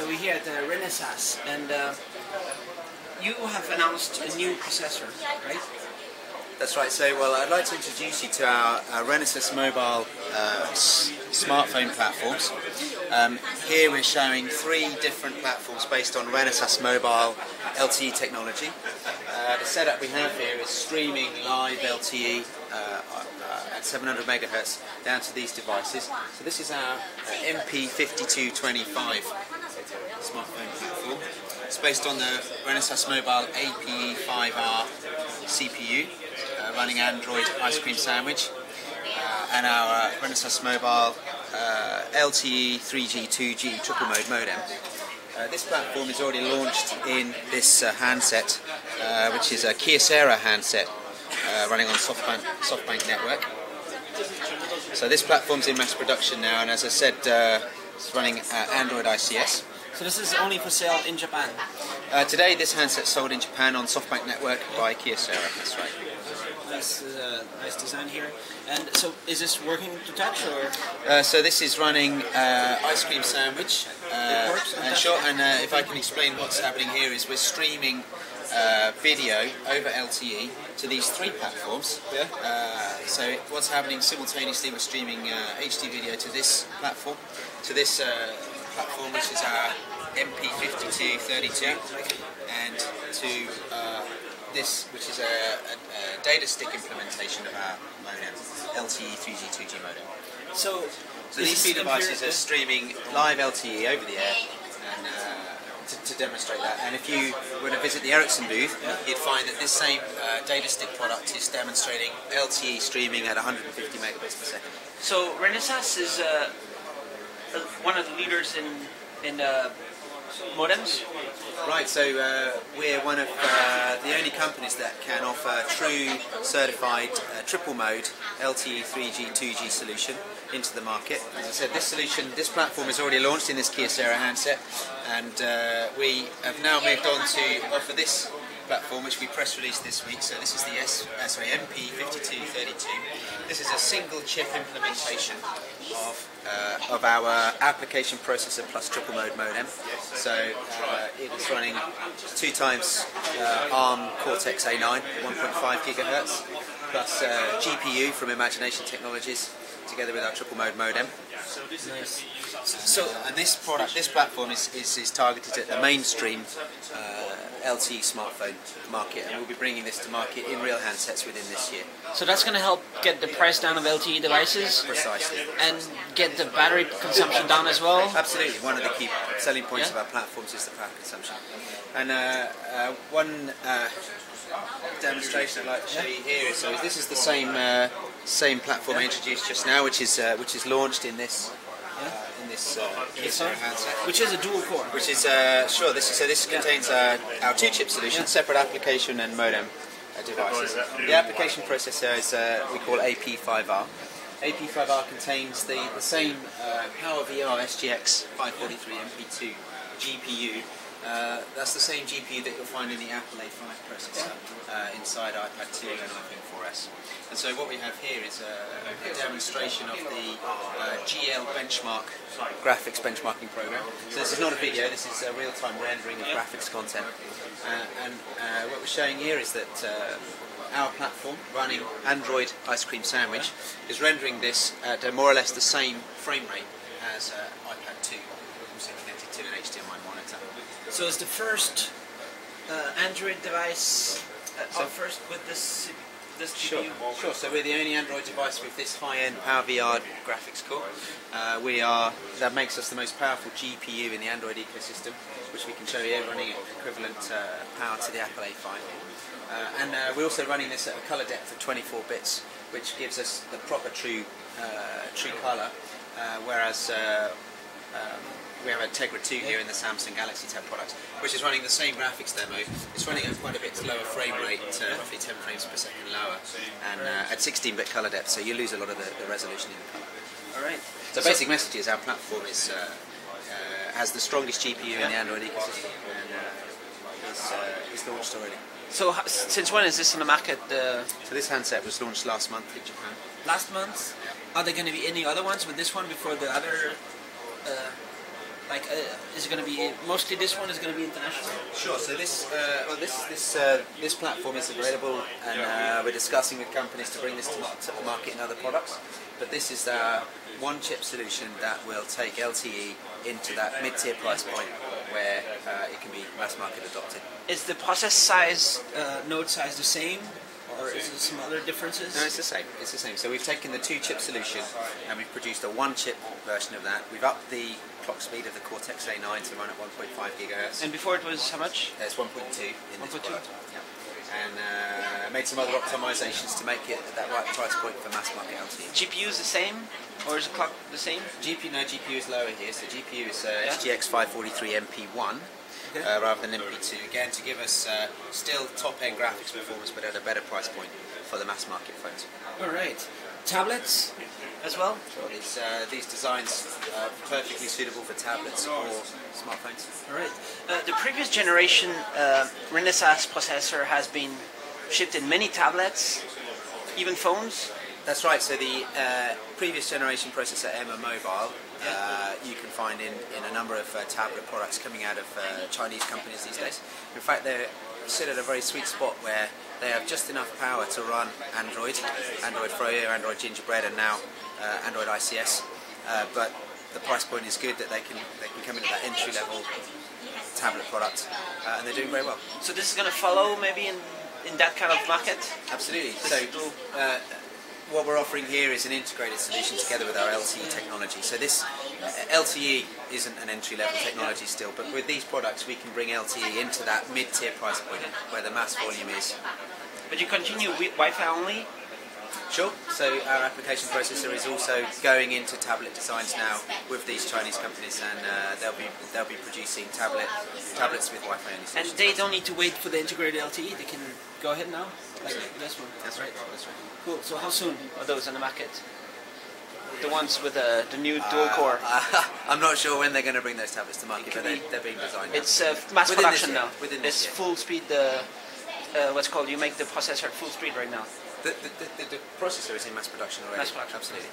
So we're here at the Renesas, and you have announced a new processor, right? That's right. So, well, I'd like to introduce you to our Renesas Mobile smartphone platforms. Here we're showing three different platforms based on Renesas Mobile LTE technology. The setup we have here is streaming live LTE at 700 megahertz down to these devices. So this is our MP5225 smartphone platform. It's based on the Renesas Mobile AP5R CPU, running Android Ice Cream Sandwich, and our Renesas Mobile LTE 3G 2G triple mode modem. This platform is already launched in this handset, which is a Kyocera handset running on SoftBank network. So this platform's in mass production now, and as I said, it's running Android ICS. So this is only for sale in Japan? Today this handset's sold in Japan on SoftBank network by Kyocera, that's right. Nice, nice design here. And so is this working to touch, or? So this is running Ice Cream Sandwich. If I can explain what's happening here is we're streaming video over LTE to these three platforms. Yeah. So what's happening simultaneously, we're streaming HD video to this platform, which is our MP5232, and to this, which is a data stick implementation of our modem, LTE 3G 2G modem. So these two devices are streaming live LTE over the air, and to demonstrate that. And if you were to visit the Ericsson booth, you'd find that this same data stick product is demonstrating LTE streaming at 150 megabits per second. So Renesas is one of the leaders in modems? Right, so we're one of the only companies that can offer true certified triple mode LTE 3G 2G solution into the market. As I said, this platform is already launched in this Kyocera handset, and we have now moved on to offer this platform, which we press released this week. So this is the MP5232. This is a single chip implementation of our application processor plus triple mode modem. So it is running 2x ARM Cortex A9, 1.5 gigahertz, plus GPU from Imagination Technologies, together with our triple mode modem. Nice. So, and this platform is targeted at the mainstream LTE smartphone market, and we'll be bringing this to market in real handsets within this year. So that's going to help get the price down of LTE devices? Precisely. And get the battery consumption down as well? Absolutely. One of the key selling points of our platforms is the power consumption. And one demonstration I'd like to show you here is, so this is the same platform I introduced just now, which is launched in this Kyocera handset, which is a dual core. Which is contains our two chip solution, separate application and modem devices. The application processor is we call AP5R. AP5R contains the same PowerVR SGX 543 MP2 GPU. That's the same GPU that you'll find in the Apple A5 processor inside iPad 2 and iPhone 4S. And so what we have here is a demonstration of the GL Benchmark graphics benchmarking program. So this is not a video, this is a real-time rendering of graphics content. And what we're showing here is that our platform running Android Ice Cream Sandwich is rendering this at more or less the same frame rate as iPad 2. Connected to an HDMI monitor. So it's the first Android device first with this GPU? Sure, so we're the only Android device with this high-end PowerVR graphics core. That makes us the most powerful GPU in the Android ecosystem, which we can show here running equivalent power to the Apple A5. And we're also running this at a colour depth of 24 bits, which gives us the proper true colour, whereas we have a Tegra 2 here in the Samsung Galaxy Tab product, which is running the same graphics demo. It's running at quite a bit lower frame rate, roughly 10 frames per second lower, and at 16-bit colour depth, so you lose a lot of the resolution in the colour. Alright. So basic message is our platform has the strongest GPU in the Android ecosystem, and it's launched already. So since when is this in the market? So this handset was launched last month in Japan. Last month? Yeah. Are there going to be any other ones with this one before the other Like, is it going to be mostly this one? Is going to be international? Sure. So this platform is available, and we're discussing with companies to bring this to market in other products. But this is our one-chip solution that will take LTE into that mid-tier price point where it can be mass market adopted. Is the process size, node size, the same? Or is there some other differences? No, it's the same. It's the same. So we've taken the two-chip solution and we've produced a one-chip version of that. We've upped the clock speed of the Cortex A9 to run at 1.5 gigahertz. And before it was how much? It's 1.2 in this product. Yeah. And made some other optimizations to make it at that right price point for mass market LTE. GPU is the same? Or is the clock the same? No, GPU is lower here. So GPU is SGX 543 MP2. Okay. Rather than MP2, again to give us still top-end graphics performance but at a better price point for the mass market phones. Alright, tablets as well? Sure. It's, these designs are perfectly suitable for tablets or smartphones. Alright, the previous generation Renesas processor has been shipped in many tablets, even phones? That's right, so the previous generation processor Emma Mobile you can find in a number of tablet products coming out of Chinese companies these days. In fact, they sit at a very sweet spot where they have just enough power to run Android, Android Froyo, Android Gingerbread, and now Android ICS. But the price point is good that they can come into that entry level tablet product, and they're doing very well. So this is going to follow maybe in that kind of market? Absolutely. So. What we're offering here is an integrated solution together with our LTE technology. So this LTE isn't an entry-level technology still, but with these products we can bring LTE into that mid-tier price point where the mass volume is. But you continue with Wi-Fi only? Sure. So our application processor is also going into tablet designs now with these Chinese companies, and they'll be producing tablets with Wi-Fi only. And they don't need to wait for the integrated LTE. They can go ahead now. Like this one. That's right. That's right. Cool. So how soon are those on the market? The ones with the new dual core. I'm not sure when they're going to bring those tablets to market, but they're being designed. It's mass production now. Within this year. It's full speed. What's called? You make the processor at full speed right now. The processor is in mass production already. Mass production, absolutely.